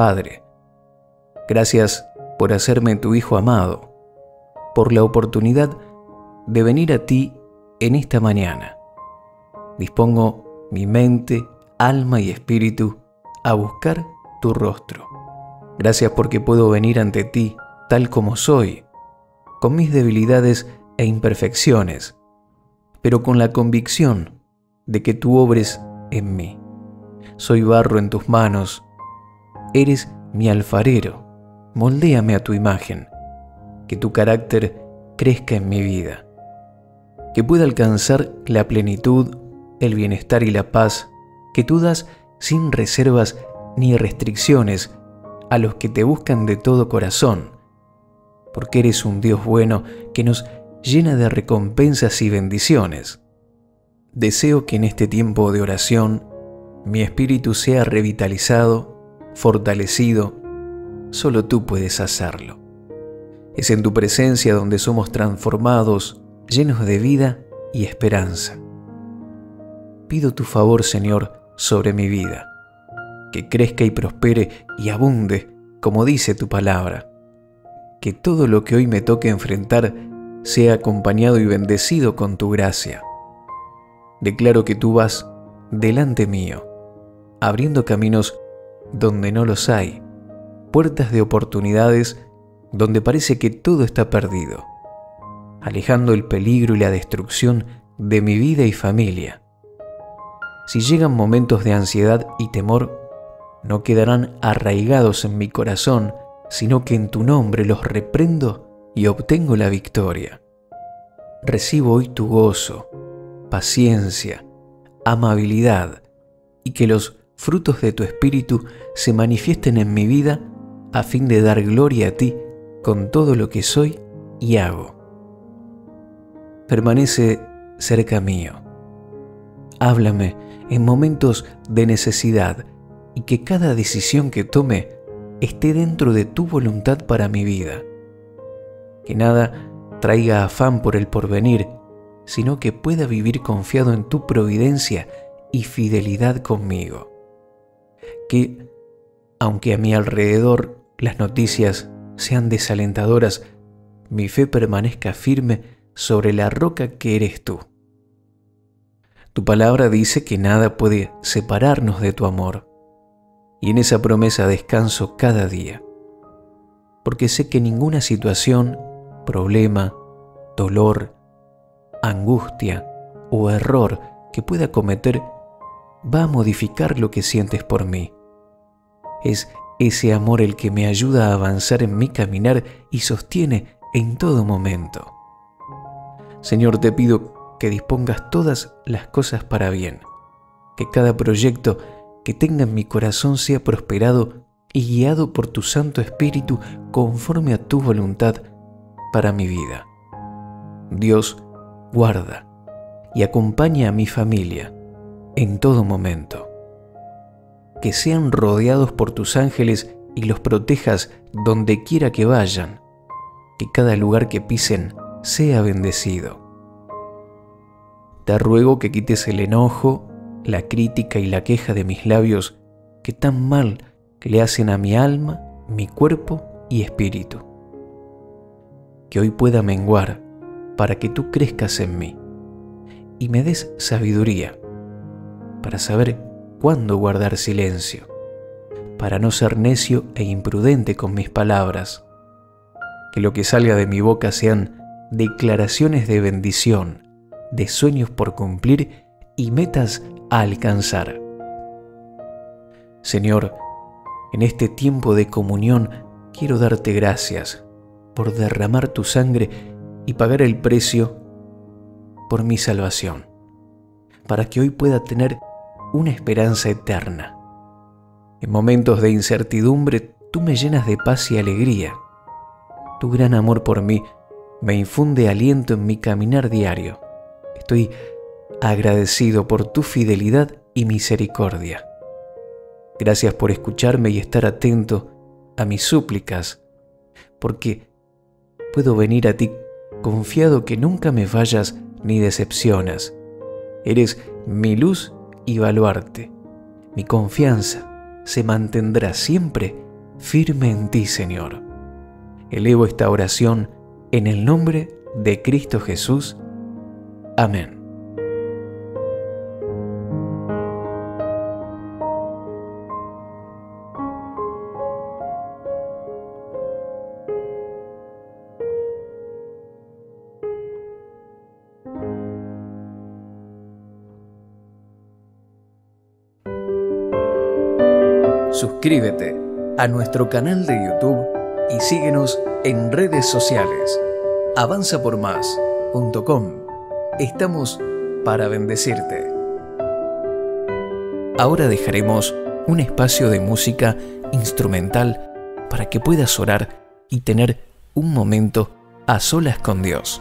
Padre. Gracias por hacerme tu Hijo amado, por la oportunidad de venir a ti en esta mañana. Dispongo mi mente, alma y espíritu a buscar tu rostro. Gracias porque puedo venir ante ti tal como soy, con mis debilidades e imperfecciones, pero con la convicción de que tú obres en mí. Soy barro en tus manos, eres mi alfarero, moldéame a tu imagen, que tu carácter crezca en mi vida, que pueda alcanzar la plenitud, el bienestar y la paz que tú das sin reservas ni restricciones a los que te buscan de todo corazón, porque eres un Dios bueno que nos llena de recompensas y bendiciones. Deseo que en este tiempo de oración mi espíritu sea revitalizado, fortalecido. Solo tú puedes hacerlo. Es en tu presencia donde somos transformados, llenos de vida y esperanza. Pido tu favor, Señor, sobre mi vida, que crezca y prospere y abunde, como dice tu palabra. Que todo lo que hoy me toque enfrentar sea acompañado y bendecido con tu gracia. Declaro que tú vas delante mío, abriendo caminos donde no los hay, puertas de oportunidades donde parece que todo está perdido, alejando el peligro y la destrucción de mi vida y familia. Si llegan momentos de ansiedad y temor, no quedarán arraigados en mi corazón, sino que en tu nombre los reprendo y obtengo la victoria. Recibo hoy tu gozo, paciencia, amabilidad, y que los frutos de tu espíritu se manifiesten en mi vida a fin de dar gloria a ti con todo lo que soy y hago. Permanece cerca mío. Háblame en momentos de necesidad y que cada decisión que tome esté dentro de tu voluntad para mi vida. Que nada traiga afán por el porvenir, sino que pueda vivir confiado en tu providencia y fidelidad conmigo. Que, aunque a mi alrededor las noticias sean desalentadoras, mi fe permanezca firme sobre la roca que eres tú. Tu palabra dice que nada puede separarnos de tu amor, y en esa promesa descanso cada día, porque sé que ninguna situación, problema, dolor, angustia o error que pueda cometer va a modificar lo que sientes por mí. Es ese amor el que me ayuda a avanzar en mi caminar y sostiene en todo momento. Señor, te pido que dispongas todas las cosas para bien, que cada proyecto que tenga en mi corazón sea prosperado y guiado por tu Santo Espíritu conforme a tu voluntad para mi vida. Dios, guarda y acompaña a mi familia en todo momento. Que sean rodeados por tus ángeles y los protejas donde quiera que vayan. Que cada lugar que pisen sea bendecido. Te ruego que quites el enojo, la crítica y la queja de mis labios que tan mal le hacen a mi alma, mi cuerpo y espíritu. Que hoy pueda menguar para que tú crezcas en mí y me des sabiduría para saber cuándo guardar silencio, para no ser necio e imprudente con mis palabras. Que lo que salga de mi boca sean declaraciones de bendición, de sueños por cumplir y metas a alcanzar. Señor, en este tiempo de comunión quiero darte gracias por derramar tu sangre y pagar el precio por mi salvación, para que hoy pueda tener una esperanza eterna. En momentos de incertidumbre, tú me llenas de paz y alegría. Tu gran amor por mí me infunde aliento en mi caminar diario. Estoy agradecido por tu fidelidad y misericordia. Gracias por escucharme y estar atento a mis súplicas, porque puedo venir a ti confiado que nunca me fallas ni decepcionas. Eres mi luz y baluarte. Mi confianza se mantendrá siempre firme en ti, Señor. Elevo esta oración en el nombre de Cristo Jesús. Amén. Suscríbete a nuestro canal de YouTube y síguenos en redes sociales. AvanzaPorMás.com. Estamos para bendecirte. Ahora dejaremos un espacio de música instrumental para que puedas orar y tener un momento a solas con Dios.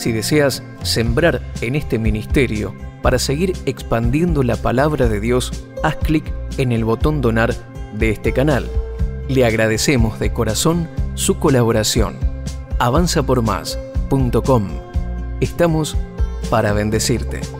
Si deseas sembrar en este ministerio para seguir expandiendo la palabra de Dios, haz clic en el botón donar de este canal. Le agradecemos de corazón su colaboración. AvanzaPorMás.com. Estamos para bendecirte.